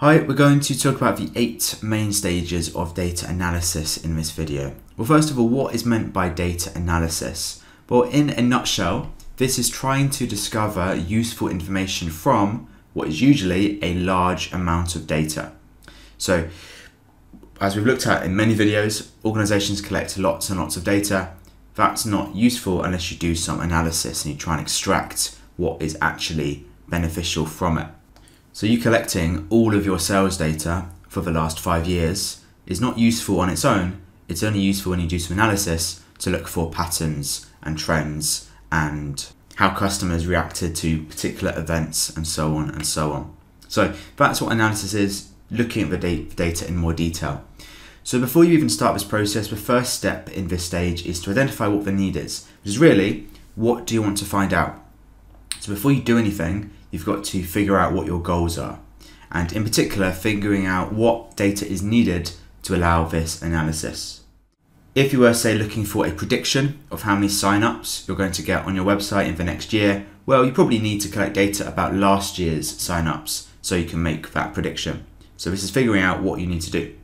Hi, we're going to talk about the 8 main stages of data analysis in this video. Well, first of all, what is meant by data analysis? Well, in a nutshell, this is trying to discover useful information from what is usually a large amount of data. So, as we've looked at in many videos, organizations collect lots and lots of data. That's not useful unless you do some analysis and you try and extract what is actually beneficial from it. So you collecting all of your sales data for the last 5 years is not useful on its own. It's only useful when you do some analysis to look for patterns and trends and how customers reacted to particular events and so on and so on. So that's what analysis is, looking at the data in more detail. So before you even start this process, the first step in this stage is to identify what the need is, which is really, what do you want to find out? So before you do anything, you've got to figure out what your goals are, and in particular, figuring out what data is needed to allow this analysis. If you were, say, looking for a prediction of how many sign-ups you're going to get on your website in the next year, well, you probably need to collect data about last year's sign-ups so you can make that prediction. So this is figuring out what you need to do.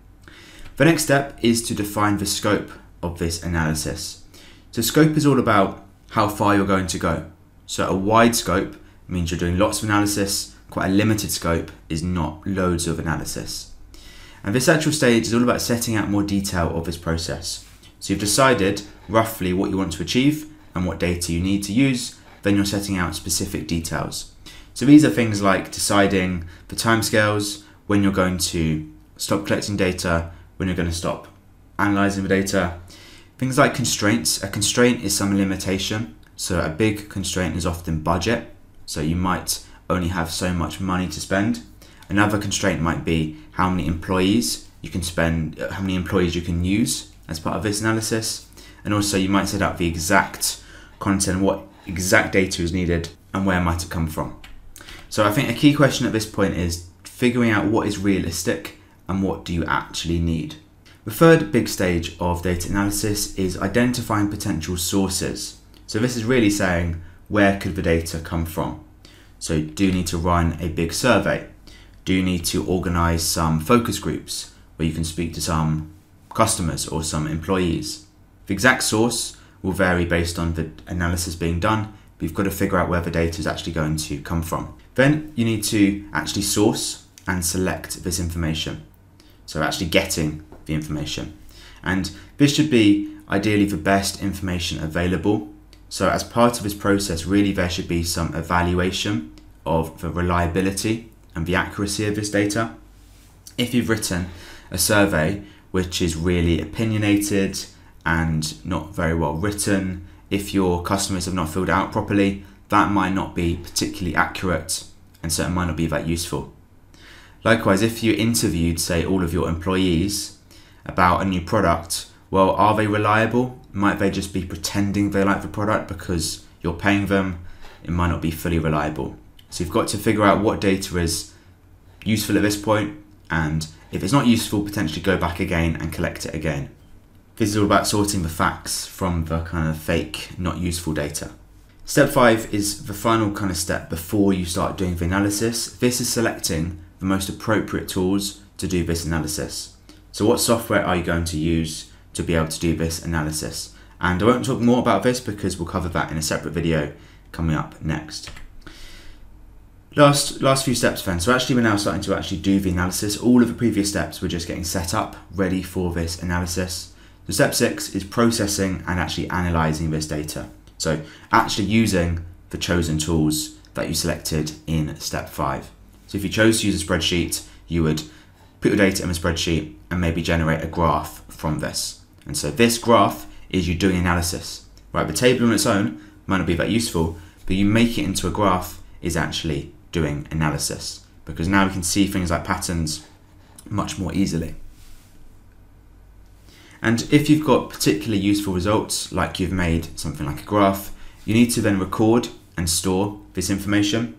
The next step is to define the scope of this analysis. So scope is all about how far you're going to go. So a wide scope means you're doing lots of analysis. Quite a limited scope is not loads of analysis. And this actual stage is all about setting out more detail of this process. So you've decided roughly what you want to achieve and what data you need to use, then you're setting out specific details. So these are things like deciding the timescales, when you're going to stop collecting data, when you're going to stop analyzing the data. Things like constraints. A constraint is some limitation. So a big constraint is often budget. So you might only have so much money to spend. Another constraint might be how many employees you can spend, how many employees you can use as part of this analysis. And also you might set out the exact content, what exact data is needed and where might it come from. So I think a key question at this point is figuring out what is realistic and what do you actually need. The third big stage of data analysis is identifying potential sources. So this is really saying, where could the data come from? So do you need to run a big survey? Do you need to organize some focus groups where you can speak to some customers or some employees? The exact source will vary based on the analysis being done, but you've got to figure out where the data is actually going to come from. Then you need to actually source and select this information. So actually getting the information. And this should be ideally the best information available. So as part of this process, really there should be some evaluation of the reliability and the accuracy of this data. If you've written a survey which is really opinionated and not very well written, if your customers have not filled out properly, that might not be particularly accurate and so it might not be that useful. Likewise, if you interviewed, say, all of your employees about a new product, well, are they reliable? Might they just be pretending they like the product because you're paying them? It might not be fully reliable. So you've got to figure out what data is useful at this point, and if it's not useful, potentially go back again and collect it again. This is all about sorting the facts from the kind of fake, not useful data. Step 5 is the final kind of step before you start doing the analysis. This is selecting the most appropriate tools to do this analysis. So what software are you going to use to be able to do this analysis? And I won't talk more about this because we'll cover that in a separate video coming up next. Last few steps then. So actually we're now starting to actually do the analysis. All of the previous steps were just getting set up, ready for this analysis. So step 6 is processing and actually analyzing this data. So actually using the chosen tools that you selected in step 5. So if you chose to use a spreadsheet, you would put your data in a spreadsheet and maybe generate a graph from this. And so this graph is you doing analysis, right? The table on its own might not be that useful, but you make it into a graph is actually doing analysis, because now we can see things like patterns much more easily. And if you've got particularly useful results, like you've made something like a graph, you need to then record and store this information.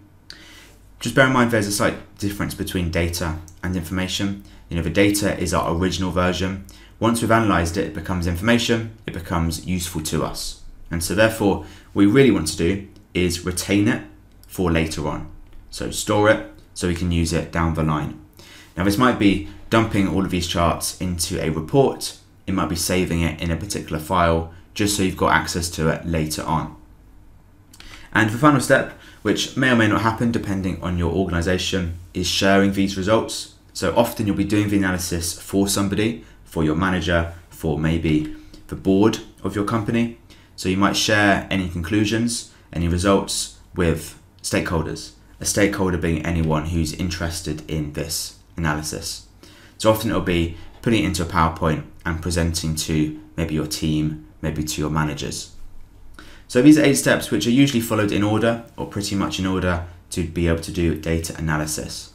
Just bear in mind there's a slight difference between data and information. You know, the data is our original version. Once we've analysed it, it becomes information, it becomes useful to us. And so therefore, what we really want to do is retain it for later on. So store it so we can use it down the line. Now this might be dumping all of these charts into a report, it might be saving it in a particular file, just so you've got access to it later on. And the final step, which may or may not happen depending on your organization, is sharing these results. So often you'll be doing the analysis for somebody, for your manager, for maybe the board of your company. So you might share any conclusions, any results with stakeholders, a stakeholder being anyone who's interested in this analysis. So often it'll be putting it into a PowerPoint and presenting to maybe your team, maybe to your managers. So these are 8 steps which are usually followed in order, or pretty much in order, to be able to do data analysis.